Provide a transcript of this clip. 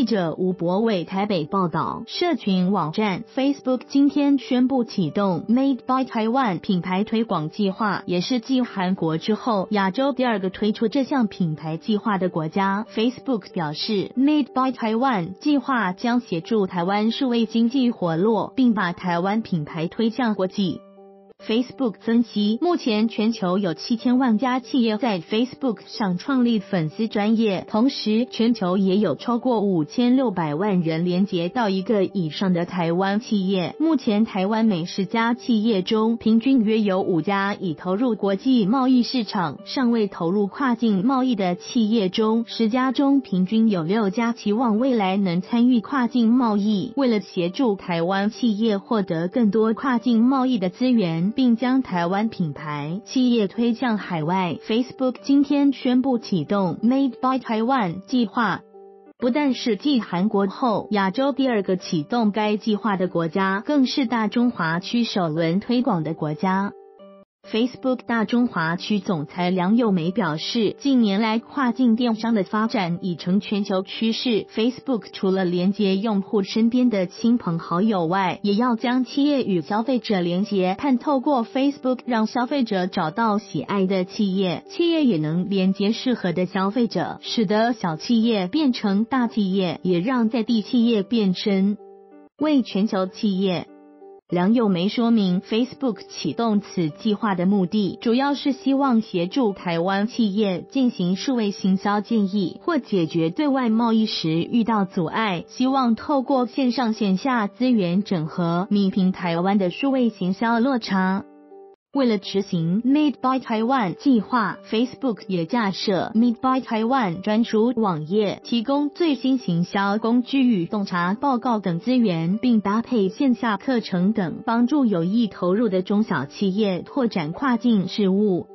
记者吴博伟台北报道，社群网站 Facebook 今天宣布启动 Made by Taiwan 品牌推广计划，也是继韩国之后亚洲第二个推出这项品牌计划的国家。Facebook 表示 ，Made by Taiwan 计划将协助台湾数位经济活络，并把台湾品牌推向国际。Facebook 分析，目前全球有7000万家企业在 Facebook 上创立粉丝专页，同时全球也有超过5600万人连结到一个以上的台湾企业。目前台湾每10家企业中，平均约有5家已投入国际贸易市场，尚未投入跨境贸易的企业中，10家中平均有6家期望未来能参与跨境贸易。为了协助台湾企业获得更多跨境贸易的资源，并将台湾品牌企业推向海外 ，Facebook 今天宣布启动 Made by Taiwan 计划。不但是继韩国后亚洲第二个启动该计划的国家，更是大中华区首轮推广的国家。Facebook 大中华区总裁梁友梅表示，近年来跨境电商的发展已成全球趋势。Facebook 除了连接用户身边的亲朋好友外，也要将企业与消费者连接，盼透过 Facebook 让消费者找到喜爱的企业，企业也能连接适合的消费者，使得小企业变成大企业，也让在地企业变身为全球企业。梁友梅说明 Facebook 启动此计划的目的，主要是希望协助台湾企业进行数位行销建议，或解决对外贸易时遇到阻碍，希望透过线上线下资源整合，弥平台湾的数位行销落差。为了执行 Made by Taiwan 计划 ，Facebook 也架设 Made by Taiwan 专属网页，提供最新行销工具与洞察报告等资源，并搭配线下课程等，帮助有意投入的中小企业拓展跨境事务。